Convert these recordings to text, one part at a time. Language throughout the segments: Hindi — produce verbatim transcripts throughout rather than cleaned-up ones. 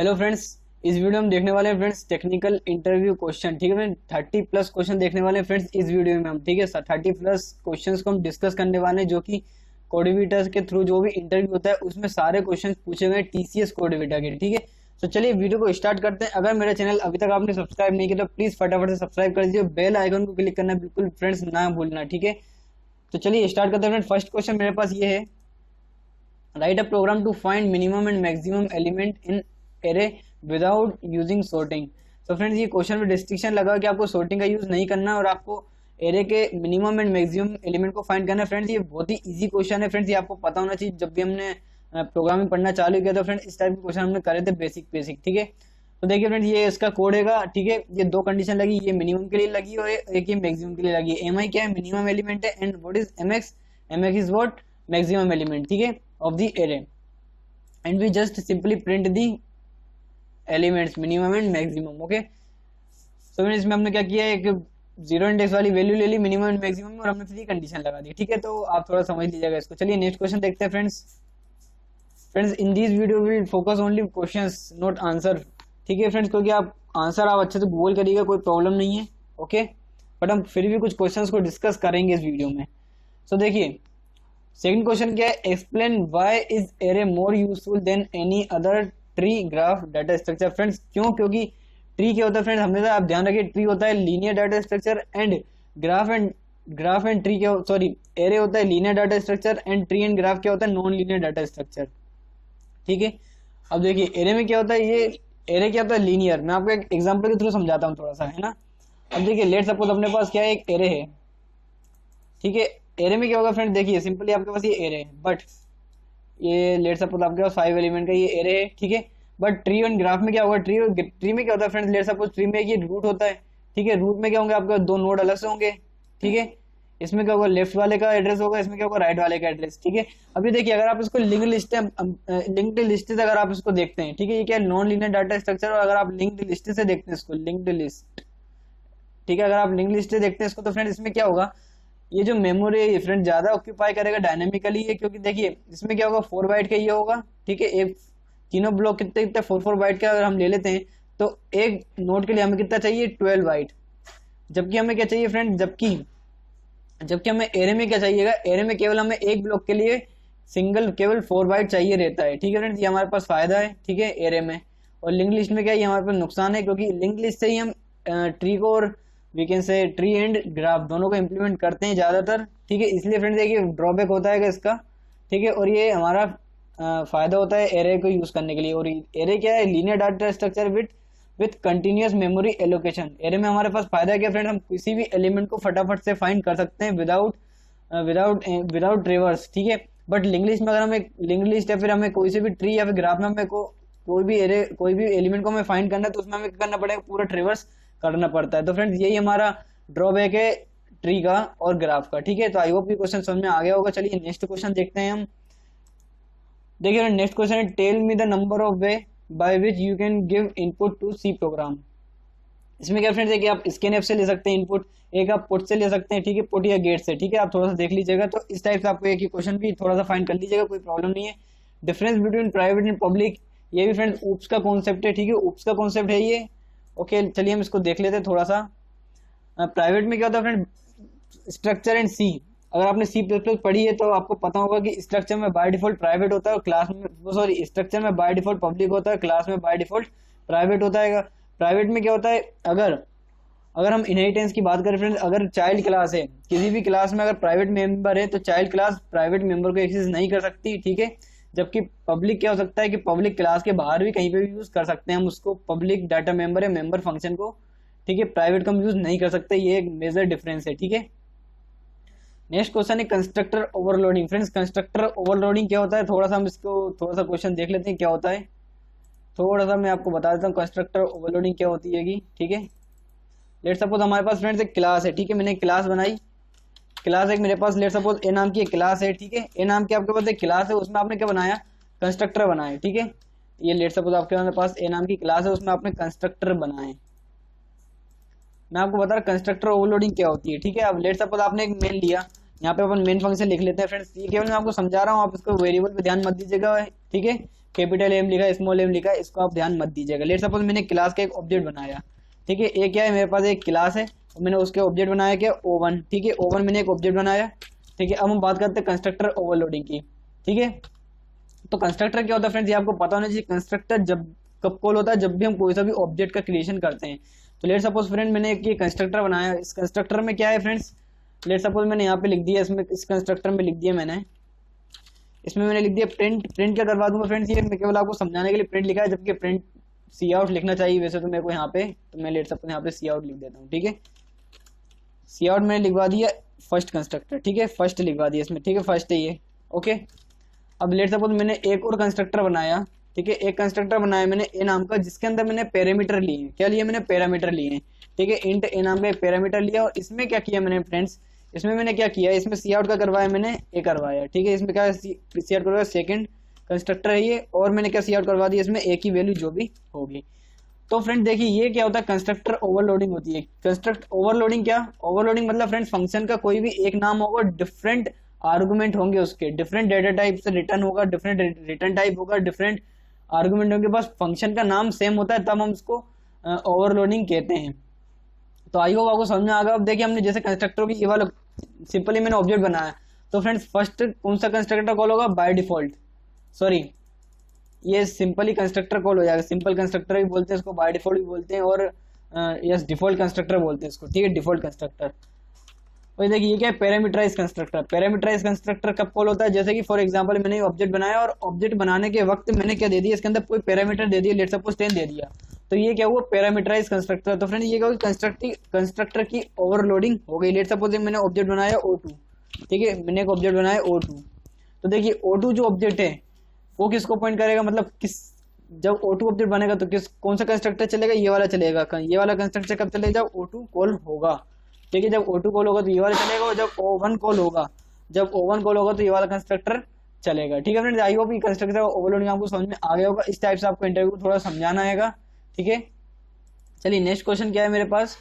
हेलो फ्रेंड्स, इस वीडियो में देखने वाले हैं फ्रेंड्स टेक्निकल इंटरव्यू क्वेश्चन। ठीक है फ्रेंड्स, थर्टी प्लस क्वेश्चन देखने वाले हैं फ्रेंड्स इस वीडियो में हम। ठीक है, थर्टी प्लस क्वेश्चंस को हम डिस्कस करने वाले हैं जो कि कोडेविटा के थ्रू जो भी इंटरव्यू होता है उसमें सारे क्वेश्चन पूछे गए टीसीएस कोडेविटा के। ठीक है, तो चलिए वीडियो को स्टार्ट करते हैं। अगर मेरा चैनल अभी तक आपने सब्सक्राइब नहीं किया तो प्लीज फटाफट से सब्सक्राइब कर दीजिए, बेल आइकन को क्लिक करना बिल्कुल फ्रेंड्स ना भूलना। ठीक है, तो चलिए स्टार्ट करते हैं फ्रेंड्स। फर्स्ट क्वेश्चन मेरे पास ये है, write a program to find minimum and maximum element in array without using sorting. तो फ्रेंड्स ये क्वेश्चन में डिस्ट्रिक्शन लगा कि आपको सॉर्टिंग का यूज नहीं करना और आपको एरे के मिनिमम एंड मैक्सिमम एलिमेंट को फाइंड करना है। फ्रेंड्स ये बहुत ही इजी क्वेश्चन है फ्रेंड्स, ये आपको पता होना चाहिए। जब भी हमने प्रोग्रामिंग पढ़ना चालू किया तो फ्रेंड्स इस टाइप के क्वेश्चन हमने करे थे बेसिक बेसिक। ठीक है, तो देखिए फ्रेंड्स ये इसका कोड है। ठीक है, ये दो कंडीशन लगी, ये मिनिमम के लिए लगी और एक ये मैक्सिमम के लिए लगी। एम आई क्या है, मिनिमम एलिमेंट है, and what is M X, M X is what maximum element. ठीक है, of the array, and we just simply print the elements minimum and maximum. Okay, तो मैंने इसमें हमने क्या किया, एक जीरो इंडेक्स वाली वैल्यू ले ली मिनिमम एंड मैक्सिमम और हमने थ्री कंडीशन लगा दी। ठीक है, तो आप थोड़ा समझ लीजिएगा इसको। चलिए नेक्स्ट क्वेश्चन देखते हैं friends. Friends in this video will focus only questions not answer. ठीक है फ्रेंड्स, क्योंकि आप आंसर आप अच्छे से गूगल करिएगा, कोई प्रॉब्लम नहीं है। ओके, बट हम फिर भी कुछ क्वेश्चंस को डिस्कस करेंगे इस वीडियो में। सो so, देखिए सेकंड क्वेश्चन क्या है, explain why is array more useful than any other tree graph data structure. Friends क्यों, क्योंकि ट्री क्या होता है फ्रेंड्स, हमेशा आप ध्यान रखिए ट्री होता है linear data structure and graph and graph and tree क्या सॉरी एरे होता है linear data structure and tree and graph क्या होता है नॉन लीनियर डाटा स्ट्रक्चर। ठीक है, अब देखिए एरे में क्या होता है, ये एरे क्या होता है लीनियर। मैं आपको एक एग्जाम्पल के थ्रू समझाता हूँ थोड़ा सा, है ना। अब देखिए लेट सपोज अपने पास क्या है, एक एरे है। ठीक है, एरे में क्या होगा फ्रेंड, देखिए सिंपली आपके पास ये एरे है, बट ये लेट सपोज आपके पास फाइव एलिमेंट का ये एरे है। ठीक है, बट ट्री एंड ग्राफ में क्या होगा, ट्री ट्री में क्या होता है फ्रेंड्स, लेट सपोज ट्री में ये रूट होता है। ठीक है, रूट में क्या होंगे आपके दो नोड अलग से होंगे। ठीक है, इसमें क्या होगा लेफ्ट वाले का एड्रेस होगा, इसमें क्या होगा राइट वाले का एड्रेस। ठीक है, अभी देखिए अगर आप इसको लिंक लिस्ट लिंक्ड लिस्ट से अगर आप इसको देखते हैं, ठीक है, ये क्या नॉन लीनियर डाटा स्ट्रक्चर, और अगर आप लिंक्ड लिस्ट से देखते हैं इसको लिंक्ड लिस्ट। ठीक है, अगर आप लिंक लिस्ट से देखते हैं इसको तो फ्रेंड इसमें क्या होगा, ये जो मेमोरी है फ्रेंड ज्यादा ऑक्यूपाई करेगा डायनेमिकली है, क्योंकि देखिए इसमें क्या होगा फोर बाइट का ये होगा। ठीक है, एक तीनों ब्लॉक कितने कितने फोर फोर बाइट का अगर हम ले लेते हैं तो एक नोड के लिए हमें कितना चाहिए, ट्वेल्व बाइट। जबकि हमें क्या चाहिए फ्रेंड, जबकि जबकि हमें एरे में क्या चाहिएगा, एरे में केवल हमें एक ब्लॉक के लिए सिंगल केवल फोर बाइट चाहिए रहता है। ठीक है फ्रेंड, ये हमारे पास फायदा है। ठीक है, एरे में और लिंक लिस्ट में क्या है, ये हमारे पास नुकसान है, क्योंकि लिंक लिस्ट से ही हम ट्री को और we can say tree and graph दोनों को इम्प्लीमेंट करते हैं ज्यादातर। ठीक है, इसलिए फ्रेंड्स देखिए ड्रॉबैक होता है इसका। ठीक है, और ये हमारा आ, फायदा होता है एरे को यूज करने के लिए। और एरे क्या है, linear data structure with with continuous memory allocation. Array में हमारे पास फायदा क्या फ्रेंड्स, हम किसी भी एलिमेंट को फटाफट से फाइंड कर सकते हैं विदाउट विदाउट विदाउट ट्रेवर्स। ठीक है, बट लिंक लिस्ट में अगर हमें लिंक लिस्ट या फिर हमें कोई से भी ट्री या फिर ग्राफ में हमें को, कोई भी एरे कोई भी एलिमेंट को हमें फाइंड करना है तो उसमें हमें करना पड़ेगा पूरा ट्रेवर्स करना पड़ता है। तो फ्रेंड्स यही हमारा ड्रॉबैक है ट्री का और ग्राफ का। ठीक है, तो आई होप ये क्वेश्चन समझ में आ गया होगा। चलिए नेक्स्ट क्वेश्चन देखते हैं हम। देखिए नेक्स्ट क्वेश्चन है, tell me the number of way by which you can give input to C program. इसमें क्या फ्रेंड्स है कि आप स्कैन ऐप से ले सकते हैं इनपुट, एक आप पुट से ले सकते हैं। ठीक है, पुट या गेट से। ठीक है, आप थोड़ा सा देख लीजिएगा। तो इस टाइप से आपको एक ही क्वेश्चन भी थोड़ा सा फाइंड कर लीजिएगा, कोई प्रॉब्लम नहीं है। Difference between private and public, ये भी फ्रेंड्स ऊप्स का कॉन्सेप्ट है। ठीक है, ऊप्स का कॉन्सेप्ट है ये। ओके okay, चलिए हम इसको देख लेते हैं थोड़ा सा। प्राइवेट में क्या होता है फ्रेंड, स्ट्रक्चर एंड सी, अगर आपने सी प्लस प्लस पढ़ी है तो आपको पता होगा कि स्ट्रक्चर में बाय डिफॉल्ट प्राइवेट होता है और क्लास में सॉरी स्ट्रक्चर में बाय डिफॉल्ट पब्लिक होता है, क्लास में बाय डिफॉल्ट प्राइवेट होता है। प्राइवेट में क्या होता है, अगर अगर हम इनहेरिटेंस की बात करें फ्रेंड, अगर चाइल्ड क्लास है किसी भी क्लास में अगर प्राइवेट मेंबर है तो चाइल्ड क्लास प्राइवेट मेंबर को एक्सेस नहीं कर सकती। ठीक है, जबकि पब्लिक क्या हो सकता है कि पब्लिक क्लास के बाहर भी कहीं पे भी यूज कर सकते हैं हम उसको, पब्लिक डाटा मेंबर या मेंबर फंक्शन को। ठीक है, प्राइवेट को हम यूज नहीं कर सकते, ये एक मेजर डिफरेंस है। ठीक है, नेक्स्ट क्वेश्चन है constructor overloading. Friends constructor overloading क्या होता है, थोड़ा सा हम इसको थोड़ा सा क्वेश्चन देख लेते हैं क्या होता है। थोड़ा सा मैं आपको बता देता हूँ कंस्ट्रक्टर ओवरलोडिंग क्या होती है। ठीक है, लेट सपोज हमारे पास फ्रेंड्स एक क्लास है। ठीक है, मैंने क्लास बनाई, क्लास एक मेरे पास लेट सपोज ए नाम की एक क्लास है। ठीक है, ए नाम की आपके पास एक क्लास है, उसमें आपने क्या बनाया, कंस्ट्रक्टर बनाया। ठीक है, ये लेट सपोज आपके पास ए नाम की क्लास है, उसमें आपने कंस्ट्रक्टर बनाए। मैं आपको बता रहा कंस्ट्रक्टर ओवरलोडिंग क्या होती है। ठीक है, अब लेट सपोज आपने एक मेन लिया, यहाँ पे अपन मेन फंक्शन लिख लेते हैं फ्रेंड्स। ये केवल मैं आपको समझा रहा हूँ, आप इसको वेरिएबल पे ध्यान मत दीजिएगा। ठीक है, कैपिटल एम लिखा, स्मॉल एम लिखा, इसको आप ध्यान मत दीजिएगा। लेट सपोज मैंने क्लास का एक ऑब्जेक्ट बनाया, ठीक है, ये क्या है, मेरे पास एक क्लास है, मैंने उसके ऑब्जेक्ट बनाया क्या, ओ वन, ठीक है, ओ वन मैंने एक ऑब्जेक्ट बनाया, ठीक है। अब हम बात करते हैं कंस्ट्रक्टर ओवरलोडिंग की, ठीक है। तो कंस्ट्रक्टर क्या होता है फ्रेंड्स, ये आपको पता होना चाहिए। कंस्ट्रक्टर जब कब कॉल होता है, जब भी हम कोई सा भी ऑब्जेक्ट का क्रिएशन करते हैं। तो लेट सपोज फ्रेंड मैंने एक ये कंस्ट्रक्टर बनाया, इस कंस्ट्रक्टर में क्या है फ्रेंड्स, लेट सपोज मैंने यहाँ पे लिख दिया, इसमें इस कंस्ट्रक्टर में लिख दिया मैंने, इसमें मैंने लिख दिया प्रिंट। प्रिंट क्या करवा दूंगा फ्रेंड्स, ये मैं केवल आपको समझाने के लिए प्रिंट लिखा है, जबकि प्रिंट सी आउट लिखना चाहिए वैसे तो मेरे को यहाँ पे। तो मैं लेट सपोज यहाँ पे सी आउट लिख देता हूँ, ठीक है। सी आउट मैंने लिखवा दिया फर्स्ट कंस्ट्रक्टर, ठीक है, फर्स्ट लिखवा दिया इसमें, ठीक है, फर्स्ट है ये, ओके। अब लेट सपोज मैंने एक और कंस्ट्रक्टर बनाया, ठीक है, एक कंस्ट्रक्टर बनाया मैंने ए नाम का, जिसके अंदर मैंने पैरामीटर लिए हैं। क्या लिए मैंने, पैरामीटर लिए हैं, ठीक है। इंट ए नाम का एक पैरामीटर लिया, और इसमें क्या किया मैंने फ्रेंड्स, इसमें मैंने क्या किया, इसमें सी आउट का करवाया मैंने ए करवाया, ठीक है। इसमें क्या सी आउट करवाया, सेकंड कंस्ट्रक्टर है ये, और मैंने क्या सी आउट करवा दी, इसमें ए की वैल्यू जो भी होगी। तो फ्रेंड देखिए ये क्या होता है, कंस्ट्रक्टर ओवरलोडिंग होती है। कंस्ट्रक्ट ओवरलोडिंग क्या, ओवरलोडिंग मतलब फ्रेंड्स फंक्शन का कोई भी एक नाम होगा, डिफरेंट आर्गूमेंट होंगे उसके, डिफरेंट डेटा टाइप से रिटर्न होगा, डिफरेंट रिटर्न टाइप होगा, डिफरेंट आर्गूमेंट होंगे, बस फंक्शन का नाम सेम होता है, तब हम उसको ओवरलोडिंग uh, कहते हैं। तो आई होप आपको समझ में आ गया। अब देखिए हमने जैसे कंस्ट्रक्टर की ये वाला सिंपली मैंने ऑब्जेक्ट बनाया, तो फ्रेंड्स फर्स्ट कौन सा कंस्ट्रक्टर कॉल होगा, बाय डिफॉल्ट, सॉरी ये सिंपली कंस्ट्रक्टर कॉल हो जाएगा, सिंपल कंस्ट्रक्टर भी बोलते हैं इसको, बाय डिफॉल्ट भी बोलते हैं, और यस डिफॉल्ट कंस्ट्रक्टर बोलते हैं इसको, ठीक है, डिफॉल्ट कंस्ट्रक्टर। और देखिए ये क्या है, पैरामीटराइज कंस्ट्रक्टर। पैरामीटराइज कंस्ट्रक्टर कब कॉल होता है, जैसे कि फॉर एग्जांपल मैंने ऑब्जेक्ट बनाया, और ऑब्जेक्ट बनाने के वक्त मैंने क्या दे दिया, इसके अंदर कोई पैरामीटर दे दिया, लेट सपोज टेन दे दिया, तो ये क्या हुआ, पैरामीटराइज कंस्ट्रक्टर। तो फ्रेंड ये क्या कंस्ट्रक्टिव कंस्ट्रक्टर की ओवरलोडिंग हो गई। लेट सपोज मैंने ऑब्जेक्ट बनाया ओ टू, ठीक है, मैंने एक ऑब्जेक्ट बनाया ओ टू। तो देखिए ओ टू जो ऑब्जेक्ट है वो किसको पॉइंट करेगा, मतलब किस, जब ओ टू ऑब्जेक्ट बनेगा तो किस, कौन सा कंस्ट्रक्टर चलेगा, ये वाला चलेगा। ये वाला कंस्ट्रक्टर कब चलेगा, जब ओ टू कॉल होगा, ठीक है। जब ओ टू कॉल होगा तो ये वाला चलेगा, और जब ओ वन कॉल होगा, जब ओ वन कॉल होगा तो ये वाला कंस्ट्रक्टर चलेगा, ठीक है फ्रेंड्स। आई होप ये कंस्ट्रक्टर ओवरलोडिंग आपको समझ में आ गया होगा। इस टाइप से आपको इंटरव्यू को थोड़ा समझाना आएगा, ठीक है। चलिए नेक्स्ट क्वेश्चन क्या है मेरे पास,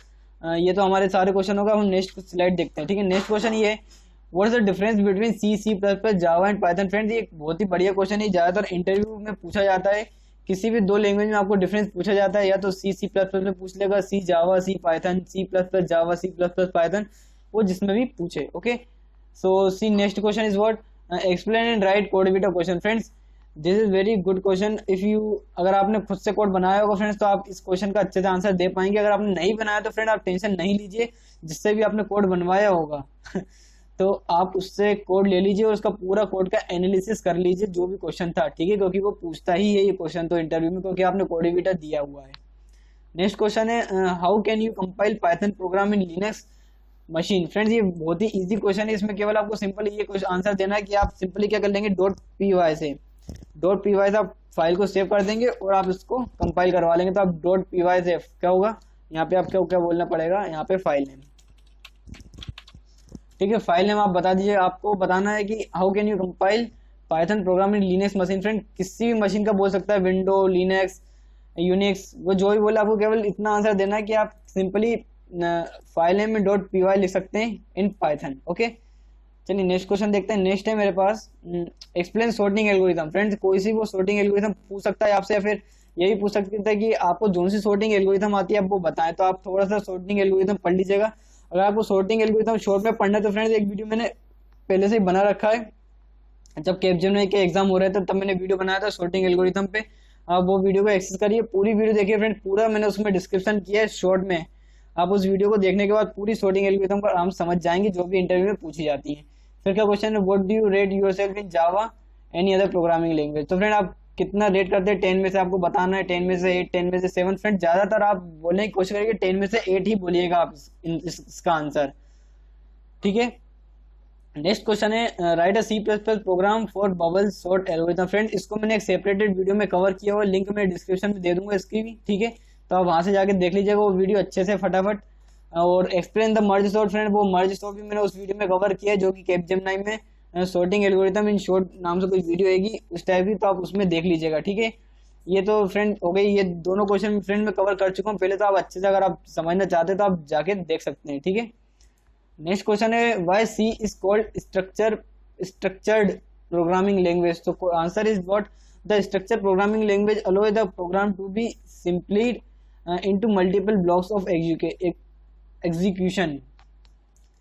आ, ये तो हमारे सारे क्वेश्चन होगा, हम नेक्स्ट स्लाइड देखते हैं, ठीक है। नेक्स्ट क्वेश्चन ये है, what is the difference between C, C plus plus, Java and Python. Friends ये एक बहुत ही बढ़िया क्वेश्चन है, ज्यादातर इंटरव्यू में पूछा जाता है, किसी भी दो लैंग्वेज में आपको डिफरेंस पूछा जाता है, या तो सी सी प्लस प्लस में पूछ लेगा, C Java C Python, C plus plus Java C plus plus Python, वो जिसमें भी पूछे, okay. So see next question is what, explain and write CodeVita question. Friends this is very good question, if you, अगर आपने खुद से कोड बनाया होगा फ्रेंड्स तो आप इस क्वेश्चन का अच्छे से आंसर दे पाएंगे। अगर आपने नहीं बनाया तो फ्रेंड आप टेंशन नहीं लीजिए, जिससे भी आपने कोड बनवाया होगा तो आप उससे कोड ले लीजिए और उसका पूरा कोड का एनालिसिस कर लीजिए, जो भी क्वेश्चन था, ठीक है, क्योंकि वो पूछता ही है ये क्वेश्चन तो इंटरव्यू में, क्योंकि आपने कोडेविटा दिया हुआ है। नेक्स्ट क्वेश्चन है, how can you compile Python program in Linux machine. Friends ये बहुत ही इजी क्वेश्चन है, इसमें केवल आपको सिंपल ये कुछ आंसर देना है कि आप सिंपली क्या कर लेंगे, डॉट पी वाई से, डॉट पी वाई से आप फाइल को सेव कर देंगे और आप इसको कंपाइल करवा लेंगे। तो आप डॉट पी वाई से क्या होगा, यहाँ पे आपको क्या बोलना पड़ेगा, यहाँ पे फाइल नेम, ठीक है, फाइल नेम आप बता दीजिए। आपको बताना है कि how can you compile Python program in Linux machine. Friend किसी भी मशीन का बोल सकता है, विंडो, लिनक्स, यूनिक्स, वो जो भी बोले, आपको केवल इतना आंसर देना है कि आप सिंपली फाइल नेम में डॉट पी वाई लिख सकते हैं इन पाइथन, ओके। चलिए नेक्स्ट क्वेश्चन देखते हैं। नेक्स्ट है मेरे पास, एक्सप्लेन सॉर्टिंग एल्गोरिथम। फ्रेंड्स कोई सी वो सॉर्टिंग एल्गोरिथम पूछ सकता है आपसे, या फिर यही पूछ सकते थे कि आपको जो सी सॉर्टिंग एल्गोरिथम आती है आप वो बताएं। तो आप थोड़ा सा सॉर्टिंग एल्गोरिथम पढ़ लीजिएगा। अगर आपको सॉर्टिंग एल्गोरिथम शॉर्ट में पढ़ना है तो फ्रेंड्स एक वीडियो मैंने पहले से ही बना रखा है, जब कैपजेमिनी के एग्जाम हो रहे थे तब मैंने वीडियो बनाया था सॉर्टिंग एल्गोरिथम पे। आप वो वीडियो को एक्सेस करिए, पूरी वीडियो देखिए फ्रेंड्स, पूरा मैंने उसमें डिस्क्रिप्शन किया है शॉर्ट में। आप उस वीडियो को देखने के बाद पूरी सॉर्टिंग एल्गोरिथम को आराम समझ जाएंगे, जो भी इंटरव्यू में पूछी जाती है। फिर क्या क्वेश्चन है, what do you rate yourself in Java any other programming language. तो फ्रेंड आप कितना रेट करते हैं, टेन में से आपको बताना है, टेन में से एट, टेन में से सेवन। फ्रेंड ज्यादातर आप बोलने की कोशिश करिए टेन में से एट ही बोलिएगा आप इस, इस, इसका आंसर, ठीक है। नेक्स्ट क्वेश्चन है, write a C plus plus program for bubble sort algorithm. Friend इसको मैंने एक सेपरेटेड वीडियो में कवर किया हुआ, लिंक मैं डिस्क्रिप्शन में दे दूंगा इसकी भी, ठीक है। तो आप वहां से जाके देख लीजिएगा वो वीडियो अच्छे से फटाफट। और explain the merge sort, friend वो मर्ज सॉर्ट भी मैंने उस वीडियो में कवर किया है, जो कि कैपजेमिनी में सॉर्टिंग एल्गोरिथम इन शॉर्ट नाम से कोई वीडियो आएगी उस टाइप की, तो आप उसमें देख लीजिएगा, ठीक है। ये तो फ्रेंड हो गई, ये दोनों क्वेश्चन फ्रेंड में कवर कर चुका हूँ पहले, तो आप अच्छे से अगर आप समझना चाहते हैं तो आप जाके देख सकते हैं, ठीक है। नेक्स्ट क्वेश्चन है, why C is called structure structured programming language. तो answer is what The structured programming language allows the program to be simplified uh, into multiple blocks of execution.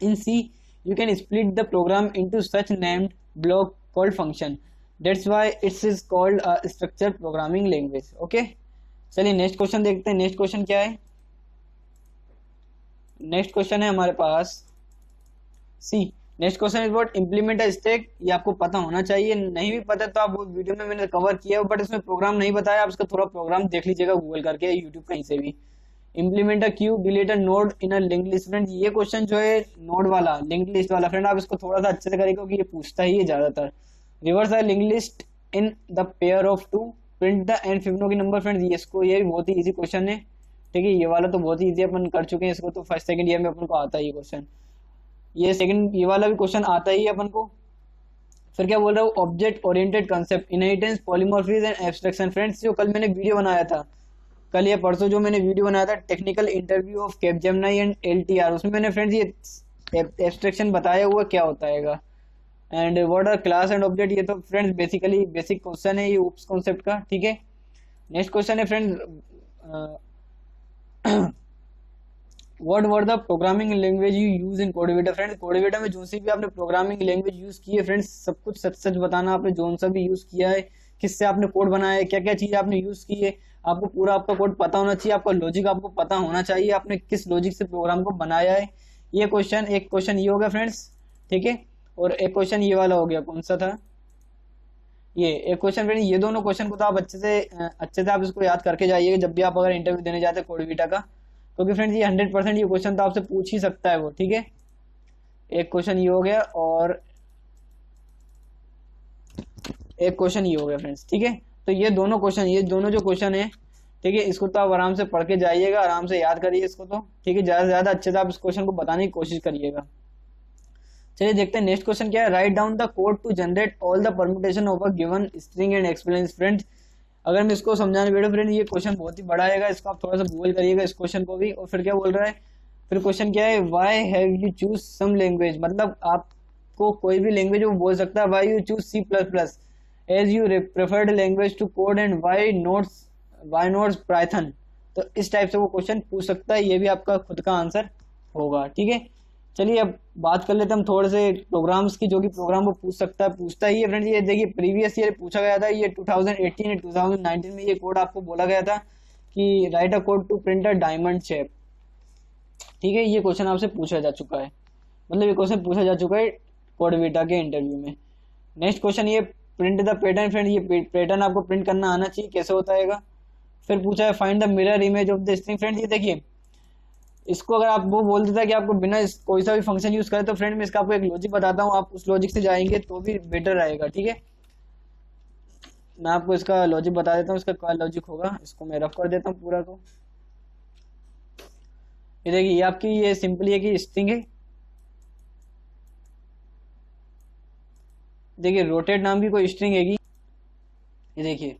In C, you can split the program into such named block called function. That's why it is called a structured programming language. Okay, चलिए नेक्स्ट क्वेश्चन देखते हैं. नेक्स्ट क्वेश्चन क्या है? नेक्स्ट क्वेश्चन है हमारे पास C. Next question is what implement a stack. ये आपको पता होना चाहिए, नहीं भी पता तो आप वो वीडियो में मैंने कवर किया है, बट इसमें प्रोग्राम नहीं बताया. आप इसका थोड़ा प्रोग्राम देख लीजिएगा गूगल करके, यूट्यूब कहीं से भी. Implement a queue delete a node in a linked list. Friend, ये क्वेश्चन जो है नोड वाला, लिंक्ड लिस्ट वाला, फ्रेंड आप इसको थोड़ा सा अच्छे से करेंगे क्योंकि ये पूछता ही है ज्यादातर. Reverse a linked list in the pair of two, print the and Fibonacci number. Friend ये इसको ये बहुत ही इजी क्वेश्चन है, ठीक है. ये वाला तो बहुत ही इजी अपन कर चुके हैं इसको, तो फर्स्ट सेकंड ईयर में अपन को आता ही क्वेश्चन. ये सेकंड ये वाला भी क्वेश्चन आता ही अपन को. फिर क्या बोल रहा हूँ, object oriented concept, inheritance, polymorphism and abstraction. Friends जो कल मैंने वीडियो बनाया था, कल या परसों जो मैंने वीडियो बनाया था technical interview of Capgemini and L T R, उसमें मैंने फ्रेंड्स ये एब्स्ट्रैक्शन बताया हुआ क्या होता है. And what are class and object, ये तो फ्रेंड्स बेसिकली बेसिक क्वेश्चन है ये ओप्स कॉन्सेप्ट का, ठीक है. नेक्स्ट क्वेश्चन है friends What were the programming language you use in Codevita? Friends, Codevita में जो सी भी आपने प्रोग्रामिंग लैंग्वेज यूज की है फ्रेंड्स, सब कुछ सच सच बताना. आपने जो सा भी यूज किया है, किससे आपने कोड बनाया है, क्या क्या चीज आपने यूज की है, आपको पूरा आपका कोड पता होना चाहिए, आपका लॉजिक आपको पता होना चाहिए, आपने किस लॉजिक से प्रोग्राम को बनाया है. ये क्वेश्चन, एक क्वेश्चन ये हो गया फ्रेंड्स, ठीक है. और एक क्वेश्चन ये वाला हो गया, कौन सा था ये, एक क्वेश्चन फ्रेंड. ये दोनों क्वेश्चन को तो आप अच्छे से अच्छे से आप इसको याद करके जाइएगा जब भी आप अगर इंटरव्यू देने जाते हैं कोडविटा का, क्योंकि फ्रेंड्स ये हंड्रेड परसेंट ये क्वेश्चन तो आपसे पूछ ही सकता है वो, ठीक है. एक क्वेश्चन ये हो गया और एक क्वेश्चन ये हो गया फ्रेंड्स, ठीक है. तो ये दोनों क्वेश्चन, ये दोनों जो क्वेश्चन है, ठीक है, इसको तो आप आराम से पढ़ के जाइएगा, आराम से याद करिए इसको, तो ठीक है. ज्यादा से ज्यादा अच्छे से आप इस क्वेश्चन को बताने की कोशिश करिएगा. चलिए देखते हैं नेक्स्ट क्वेश्चन क्या है. Write down the code to generate all the permutation of a given string and explain. Friends अगर मैं इसको समझाने बैठूं फ्रेंड, ये क्वेश्चन बहुत ही बड़ा आएगा, इसको आप थोड़ा सा गूगल करिएगा इस क्वेश्चन को भी. और फिर क्या बोल रहा है, फिर क्वेश्चन क्या है, why have you choose some language. मतलब आपको कोई भी लैंग्वेज वो बोल सकता है, why you choose C plus plus as you preferred language to code and why not why not Python. तो इस टाइप से वो क्वेश्चन पूछ सकता है, ये भी आपका खुद का आंसर होगा, ठीक है. चलिए अब बात कर लेते हैं हम थोड़े से प्रोग्राम्स की, जो कि प्रोग्राम को पूछ सकता है, पूछता ही है फ्रेंड्स. ये देखिए प्रीवियस ईयर पूछा गया था, ये टू थाउजेंड एटीन या टू थाउजेंड नाइनटीन में ये कोड आपको बोला गया था कि write a code to print a diamond shape, ठीक है. ये क्वेश्चन आपसे पूछा जा चुका है, मतलब ये क्वेश्चन पूछा जा चुका है कोडविटा के इंटरव्यू में. नेक्स्ट क्वेश्चन ये प्रिंट द पैटर्न. फ्रेंड ये पैटर्न आपको प्रिंट करना आना चाहिए, कैसे होता है. फिर पूछा है find the mirror image of the string. Friends ये देखिए इसको अगर आप वो बोल देता है कि आपको बिना कोई सा भी फंक्शन यूज करें, तो फ्रेंड मैं इसका आपको एक लॉजिक बताता हूँ, आप उस लॉजिक से जाएंगे तो भी बेटर रहेगा, ठीक है. मैं आपको इसका लॉजिक बता देता हूँ, इसका क्या लॉजिक होगा, इसको मैं रफ कर देता हूँ पूरा को. ये देखिए ये आपकी ये सिंपली है कि स्ट्रिंग है, देखिए रोटेट नाम की कोई स्ट्रिंग है कि, ये देखिए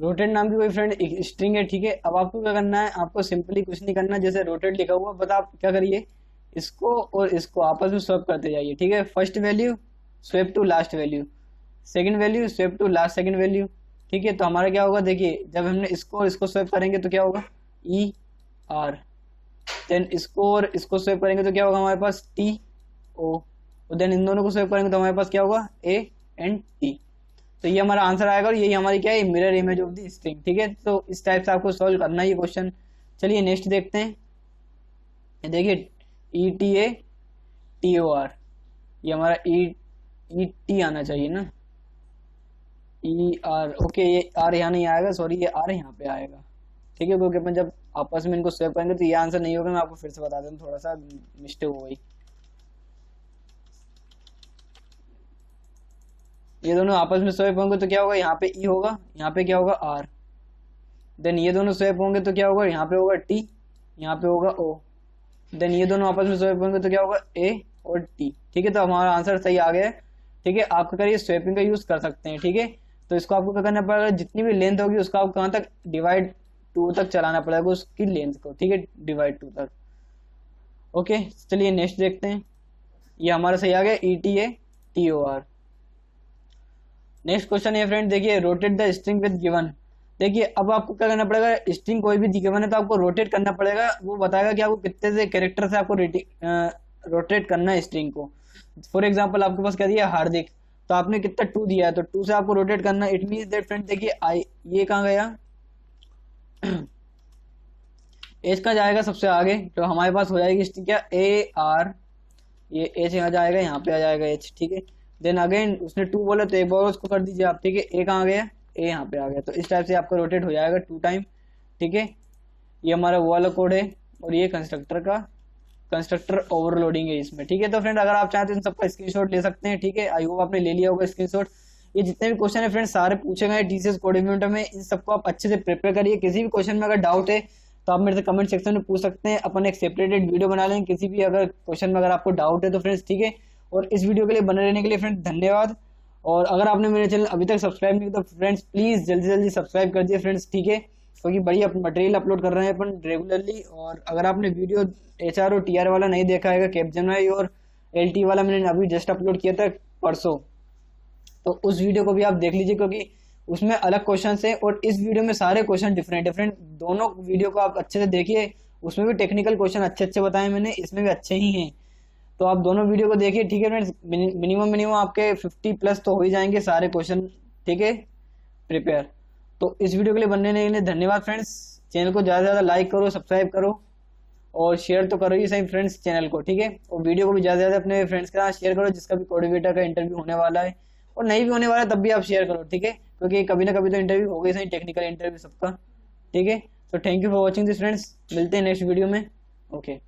रोटेट नाम की कोई फ्रेंड स्ट्रिंग है, ठीक है. अब आपको क्या करना है, आपको सिंपली कुछ नहीं करना, जैसे रोटेट लिखा हुआ बता, आप क्या करिए इसको और इसको आपस में स्वैप करते जाइए, ठीक है. First value swap to last value, second value swap to last second value, ठीक है. तो हमारा क्या होगा, देखिए जब हमने इसको और इसको स्वैप करेंगे तो क्या होगा ई आर, देन इसको और इसको स्वैप करेंगे तो क्या होगा हमारे पास टी ओ, और देन इन दोनों को स्वैप करेंगे तो हमारे पास क्या होगा ए एंड टी. तो ये हमारा आंसर आएगा और यही हमारी क्या है, mirror image of the string, ठीक है. तो इस टाइप से आपको सॉल्व करना है ये क्वेश्चन. चलिए नेक्स्ट देखते हैं. देखिए E T A T O R, ये हमारा ई ई टी आना चाहिए ना, ई आर, ओके ये आर यहाँ नहीं आएगा, सॉरी ये आर यहाँ पे आएगा, ठीक है. क्योंकि अपन जब आपस में इनको स्वैप करेंगे तो ये आंसर नहीं होगा. मैं आपको फिर से बता देता हूँ, थोड़ा सा मिस्टेक हो गई. ये दोनों आपस में स्वैप होंगे तो क्या होगा, यहाँ पे ई होगा, यहाँ पे क्या होगा आर, देन ये दोनों स्वैप होंगे तो क्या होगा, यहाँ पे होगा टी, यहाँ पे होगा ओ, देन ये दोनों आपस में स्वैप होंगे तो क्या होगा ए और टी, ठीक है. तो हमारा आंसर सही आ गया है, ठीक है. आप क्या करिए स्वैपिंग का यूज कर सकते हैं, ठीक है. तो इसको आपको क्या करना पड़ेगा, जितनी भी लेंथ होगी उसका आप कहाँ तक डिवाइड टू तक चलाना पड़ेगा उसकी लेंथ को, ठीक है, डिवाइड टू तक, ओके. चलिए नेक्स्ट देखते हैं. ये हमारा सही आ गया E T A T O R. Next question है फ्रेंड, देखिए rotate the string with given. देखिए अब आपको क्या करना पड़ेगा, स्ट्रिंग कोई भी गिवन है तो आपको रोटेट करना पड़ेगा, वो बताएगा कि आपको कितने से कैरेक्टर से आपको रोटेट करना है स्ट्रिंग को। फॉर एग्जाम्पल आपके पास क्या दिया है हार्दिक, तो आपने कितना टू दिया है, तो टू से आपको रोटेट करना। इट मीन दैट फ्रेंड देखिए आई ये कहाँ गया, एच कहाँ जाएगा सबसे आगे, तो हमारे पास हो जाएगी स्ट्रिंग क्या ए आर, ये एच यहाँ जाएगा, यहाँ पे आ जाएगा एच, ठीक है। देन अगेन उसने टू बोला तो एक बार उसको कर दीजिए आप, ठीक है। ए कहाँ गया, ए यहाँ पे आ गया, तो इस टाइप से आपका रोटेट हो जाएगा टू टाइम, ठीक है। ये हमारा वो वाला कोड है और ये कंस्ट्रक्टर का कंस्ट्रक्टर ओवरलोडिंग है इसमें, ठीक है। तो फ्रेंड अगर आप चाहें तो इन सबका स्क्रीनशॉट ले सकते हैं, ठीक है। आई होप आपने ले लिया होगा स्क्रीनशॉट। ये जितने भी क्वेश्चन है फ्रेंड सारे पूछे गए टीसीएस कोडेविटा में, इन सबको आप अच्छे से प्रिपेयर करिए। किसी भी क्वेश्चन में अगर डाउट है तो आप मेरे से कमेंट सेक्शन में पूछ सकते हैं, अपन एक सेपरेटेड वीडियो बना लेंगे किसी भी अगर क्वेश्चन में अगर आपको डाउट है तो फ्रेंड्स, ठीक है। और इस वीडियो के लिए बने रहने के लिए फ्रेंड्स धन्यवाद। और अगर आपने मेरे चैनल अभी तक सब्सक्राइब नहीं किया तो फ्रेंड्स प्लीज़ जल्दी जल्दी सब्सक्राइब कर दिए फ्रेंड्स, ठीक है, क्योंकि बड़ी अपन मटेरियल अपलोड कर रहे हैं अपन रेगुलरली। और अगर आपने वीडियो एच आर और टी आर वाला नहीं देखा है, कैपजेमिनी और एल टी वाला मैंने अभी जस्ट अपलोड किया था परसों, तो उस वीडियो को भी आप देख लीजिए क्योंकि उसमें अलग क्वेश्चन है और इस वीडियो में सारे क्वेश्चन डिफरेंट डिफरेंट। दोनों वीडियो को आप अच्छे से देखिए, उसमें भी टेक्निकल क्वेश्चन अच्छे अच्छे बताए मैंने, इसमें भी अच्छे ही हैं, तो आप दोनों वीडियो को देखिए, ठीक है फ्रेंड्स। मिनिमम मिनिमम आपके फिफ्टी प्लस तो हो ही जाएंगे सारे क्वेश्चन, ठीक है, प्रिपेयर। तो इस वीडियो के लिए बनने के लिए धन्यवाद फ्रेंड्स। चैनल को ज़्यादा से ज़्यादा लाइक करो, सब्सक्राइब करो और शेयर तो करो ही सही फ्रेंड्स चैनल को, ठीक है। और वीडियो को भी ज़्यादा से ज़्यादा अपने फ्रेंड्स के साथ शेयर करो जिसका भी कोडेविटा का इंटरव्यू होने वाला है, और नहीं भी होने वाला है तब भी आप शेयर करो, ठीक है, क्योंकि कभी ना कभी तो इंटरव्यू हो गई सही, टेक्निकल इंटरव्यू सबका, ठीक है। तो thank you for watching this friends, मिलते हैं नेक्स्ट वीडियो में, ओके।